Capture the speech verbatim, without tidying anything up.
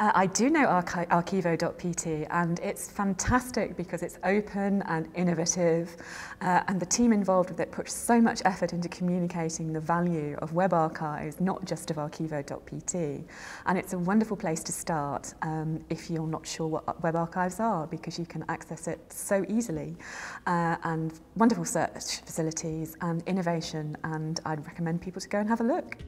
Uh, I do know Arquivo dot P T, and it's fantastic because it's open and innovative, uh, and the team involved with it puts so much effort into communicating the value of web archives, not just of Arquivo dot P T. And it's a wonderful place to start um, if you're not sure what web archives are, because you can access it so easily, uh, and wonderful search facilities and innovation, and I'd recommend people to go and have a look.